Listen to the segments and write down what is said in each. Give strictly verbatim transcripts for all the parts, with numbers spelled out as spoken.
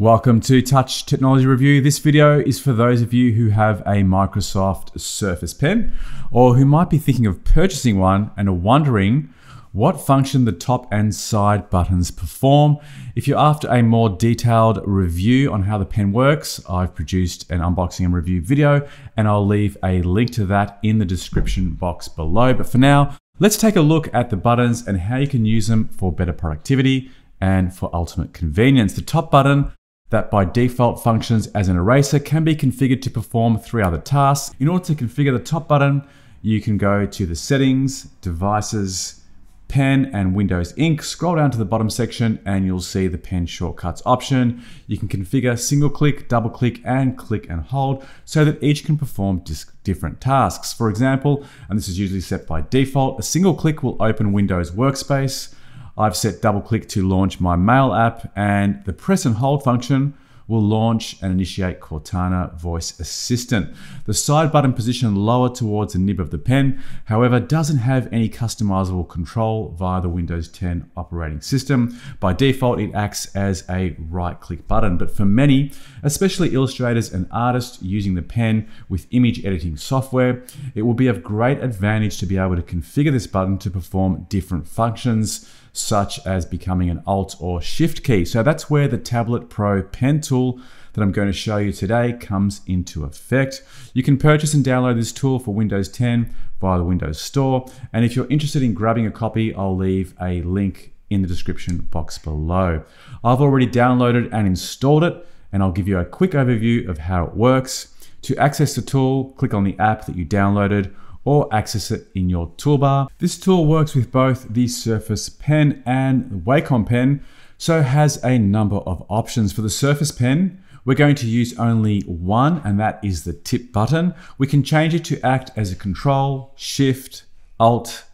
Welcome to Touch Technology Review. This video is for those of you who have a Microsoft Surface Pen or who might be thinking of purchasing one and are wondering what function the top and side buttons perform. If you're after a more detailed review on how the pen works, I've produced an unboxing and review video and I'll leave a link to that in the description box below. But for now, let's take a look at the buttons and how you can use them for better productivity and for ultimate convenience. The top button, that by default functions as an eraser, can be configured to perform three other tasks. In order to configure the top button, you can go to the settings, devices, pen and Windows Ink. Scroll down to the bottom section and you'll see the pen shortcuts option. You can configure single click, double click and click and hold so that each can perform different tasks. For example, and this is usually set by default, a single click will open Windows Workspace. I've set double click to launch my mail app, and the press and hold function will launch and initiate Cortana voice assistant. The side button, positioned lower towards the nib of the pen, however, doesn't have any customizable control via the Windows ten operating system. By default, it acts as a right click button, but for many, especially illustrators and artists using the pen with image editing software, it will be of great advantage to be able to configure this button to perform different functions, such as becoming an Alt or Shift key. So that's where the Tablet Pro pen tool that I'm going to show you today comes into effect. You can purchase and download this tool for Windows ten via the Windows Store. And if you're interested in grabbing a copy, I'll leave a link in the description box below. I've already downloaded and installed it, and I'll give you a quick overview of how it works. To access the tool, click on the app that you downloaded or access it in your toolbar. This tool works with both the Surface Pen and the Wacom Pen, so has a number of options. For the Surface Pen, we're going to use only one, and that is the tip button. We can change it to act as a Control, Shift, Alt,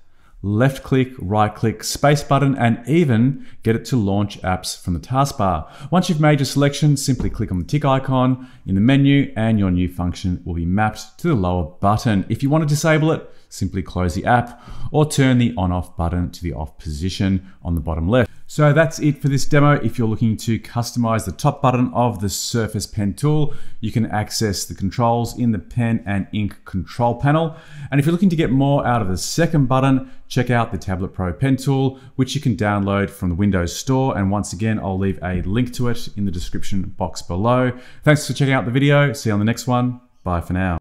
left click, right click, space button, and even get it to launch apps from the taskbar. Once you've made your selection, simply click on the tick icon in the menu and your new function will be mapped to the lower button. If you want to disable it, simply close the app or turn the on-off button to the off position on the bottom left. So that's it for this demo. If you're looking to customize the top button of the Surface Pen tool, you can access the controls in the Pen and Ink Control Panel. And if you're looking to get more out of the second button, check out the Tablet Pro pen tool, which you can download from the Windows Store. And once again, I'll leave a link to it in the description box below. Thanks for checking out the video. See you on the next one. Bye for now.